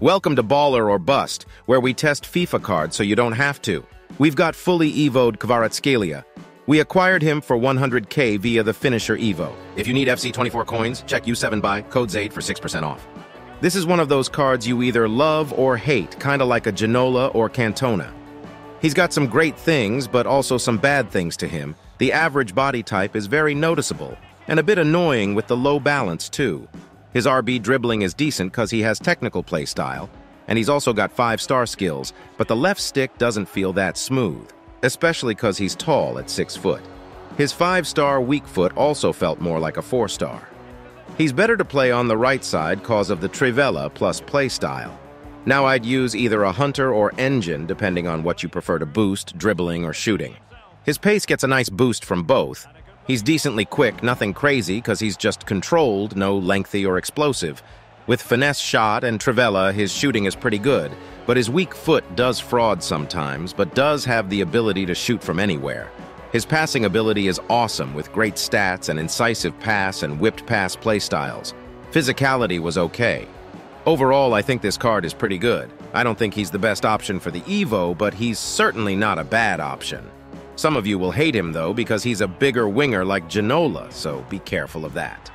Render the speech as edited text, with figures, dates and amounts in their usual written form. Welcome to Baller or Bust, where we test FIFA cards so you don't have to. We've got fully evoed Kvaratskhelia. We acquired him for 100k via the Finisher Evo. If you need FC24 coins, check U7 buy, code Zade for 6% off. This is one of those cards you either love or hate, kinda like a Ginola or Cantona. He's got some great things, but also some bad things to him. The average body type is very noticeable, and a bit annoying with the low balance too. His RB dribbling is decent because he has technical play style, and he's also got 5-star skills, but the left stick doesn't feel that smooth, especially because he's tall at 6 foot. His 5-star weak foot also felt more like a 4-star. He's better to play on the right side because of the Trivela plus play style. Now I'd use either a hunter or engine depending on what you prefer to boost, dribbling or shooting. His pace gets a nice boost from both. He's decently quick, nothing crazy because he's just controlled, no lengthy or explosive. With finesse shot and Trivela, his shooting is pretty good, but his weak foot does fraud sometimes, but does have the ability to shoot from anywhere. His passing ability is awesome with great stats and incisive pass and whipped pass playstyles. Physicality was okay. Overall, I think this card is pretty good. I don't think he's the best option for the Evo, but he's certainly not a bad option. Some of you will hate him though because he's a bigger winger like Ginola, so be careful of that.